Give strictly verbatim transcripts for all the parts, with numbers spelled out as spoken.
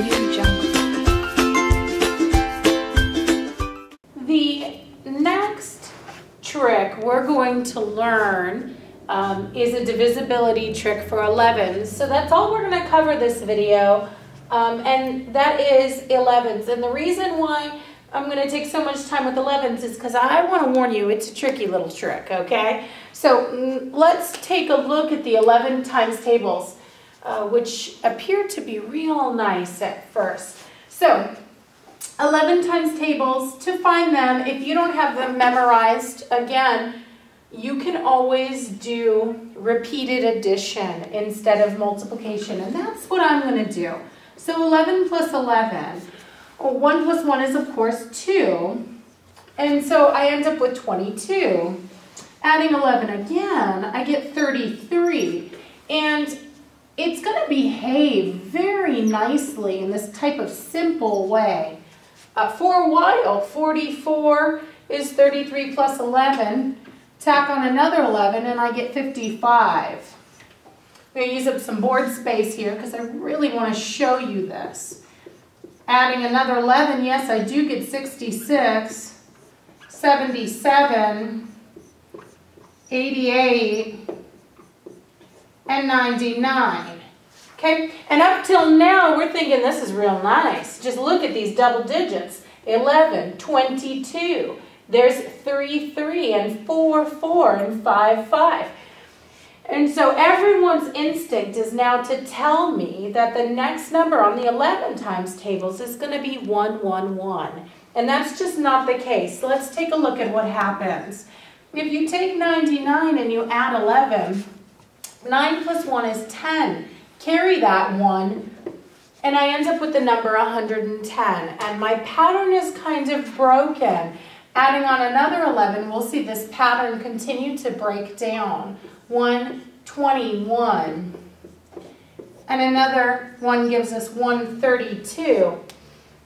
Audio Jungle. The next trick we're going to learn um, is a divisibility trick for elevens. So that's all we're going to cover this video, um, and that is elevens. And the reason why I'm going to take so much time with elevens is because I want to warn you, it's a tricky little trick, okay? So let's take a look at the eleven times tables, uh, which appear to be real nice at first. So eleven times tables, to find them, if you don't have them memorized, again, you can always do repeated addition instead of multiplication, and that's what I'm going to do. So eleven plus eleven. one plus one is, of course, two, and so I end up with twenty-two. Adding eleven again, I get thirty-three, and it's going to behave very nicely in this type of simple way. Uh, for a while, forty-four is thirty-three plus eleven, tack on another eleven, and I get fifty-five. I'm going to use up some board space here because I really want to show you this. Adding another eleven, yes, I do get sixty-six, seventy-seven, eighty-eight, and ninety-nine. Okay, and up till now, we're thinking this is real nice. Just look at these double digits, eleven, twenty-two. There's three, three, and four, four, and five, five. And so everyone's instinct is now to tell me that the next number on the eleven times tables is going to be one one one. And that's just not the case. Let's take a look at what happens. If you take ninety-nine and you add eleven, nine plus one is ten. Carry that one, and I end up with the number one hundred ten. And my pattern is kind of broken. Adding on another eleven, we'll see this pattern continue to break down. one twenty-one, and another one gives us one thirty-two.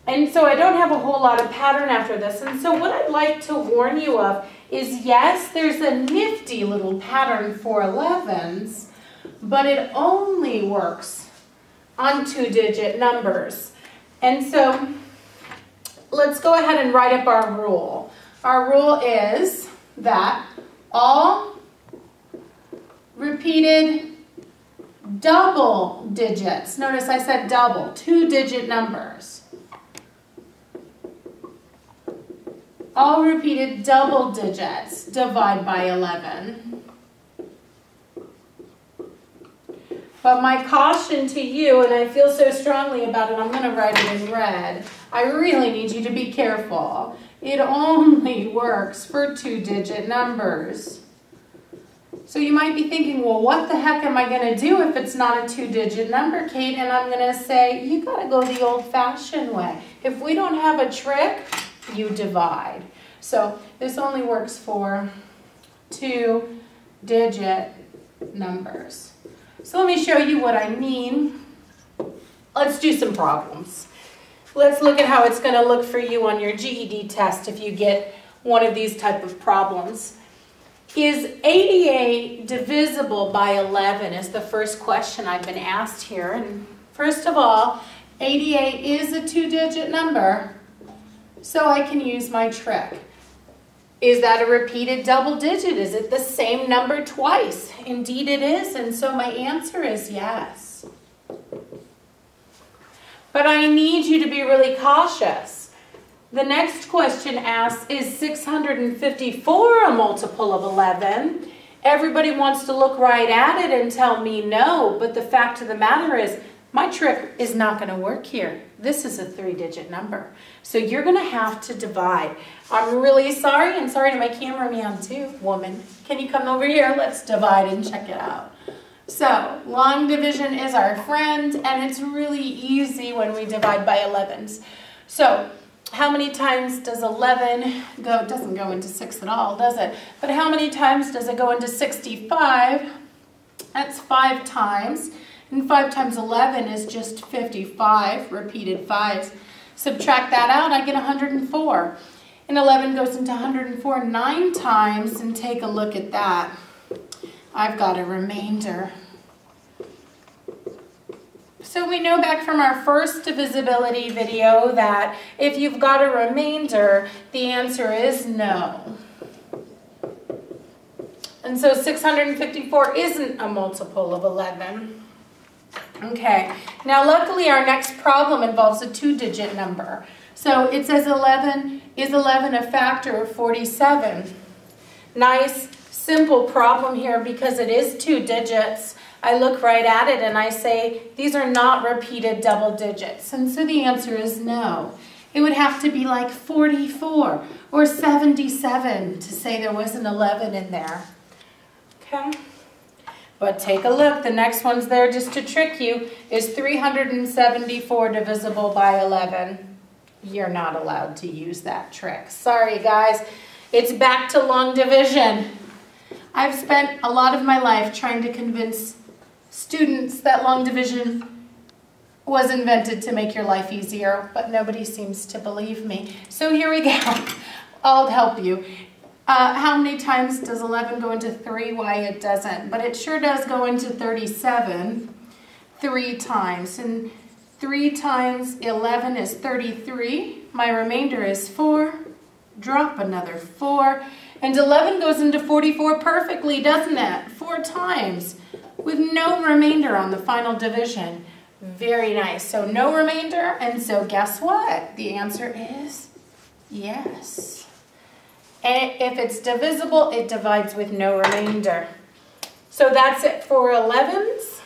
And so I don't have a whole lot of pattern after this. And so what I'd like to warn you of is, yes, there's a nifty little pattern for elevens, but it only works on two-digit numbers. And so let's go ahead and write up our rule. Our rule is that all repeated double digits. Notice I said double, two-digit numbers. All repeated double digits divide by eleven. But my caution to you, and I feel so strongly about it, I'm going to write it in red. I really need you to be careful. It only works for two-digit numbers. So you might be thinking, well, what the heck am I going to do if it's not a two-digit number, Kate? And I'm going to say, you got to go the old-fashioned way. If we don't have a trick, you divide. So this only works for two-digit numbers. So let me show you what I mean. Let's do some problems. Let's look at how it's going to look for you on your G E D test if you get one of these type of problems. Is eighty-eight divisible by eleven is the first question I've been asked here. And first of all, eighty-eight is a two-digit number, so I can use my trick. Is that a repeated double digit? Is it the same number twice? Indeed it is, and so my answer is yes. But I need you to be really cautious. The next question asks, is six hundred fifty-four a multiple of eleven? Everybody wants to look right at it and tell me no, but the fact of the matter is, my trick is not going to work here. This is a three-digit number, so you're going to have to divide. I'm really sorry, and sorry to my cameraman too, woman. Can you come over here? Let's divide and check it out. So, long division is our friend, and it's really easy when we divide by elevens. So, how many times does eleven go? It doesn't go into six at all, does it? But how many times does it go into sixty-five? That's five times. And five times eleven is just fifty-five, repeated fives. Subtract that out, I get one hundred four. And eleven goes into one hundred four nine times, and take a look at that. I've got a remainder. So we know back from our first divisibility video that if you've got a remainder, the answer is no. And so six hundred fifty-four isn't a multiple of eleven. Okay, now luckily our next problem involves a two-digit number. So it says eleven, is eleven a factor of forty-seven? Nice, simple problem here because it is two digits. I look right at it and I say, these are not repeated double digits. And so the answer is no. It would have to be like forty-four or seventy-seven to say there was an eleven in there. Okay. But take a look, the next one's there just to trick you, is three hundred seventy-four divisible by eleven. You're not allowed to use that trick. Sorry guys, it's back to long division. I've spent a lot of my life trying to convince students that long division was invented to make your life easier, but nobody seems to believe me. So here we go, I'll help you. Uh, how many times does eleven go into three? Why, it doesn't, but it sure does go into thirty-seven three times, and three times eleven is thirty-three. My remainder is four. Drop another four, and eleven goes into forty-four perfectly, doesn't it? Four times with no remainder on the final division. Very nice. So no remainder, and so guess what? The answer is yes. And if it's divisible, it divides with no remainder. So that's it for elevens.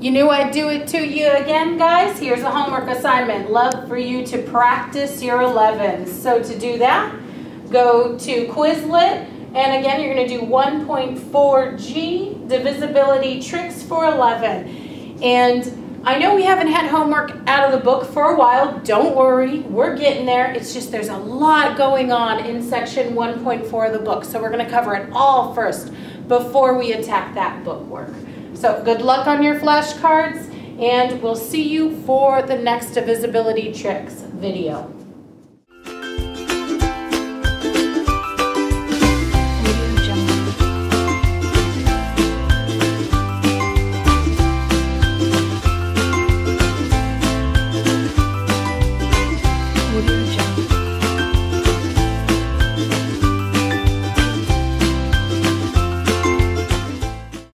You knew I'd do it to you again, guys. Here's a homework assignment. Love for you to practice your elevens. So to do that, go to Quizlet. And again, you're going to do one point four G, divisibility tricks for eleven. And I know we haven't had homework out of the book for a while. Don't worry, we're getting there. It's just there's a lot going on in section one point four of the book, so we're going to cover it all first before we attack that book work. So good luck on your flashcards, and we'll see you for the next divisibility tricks video.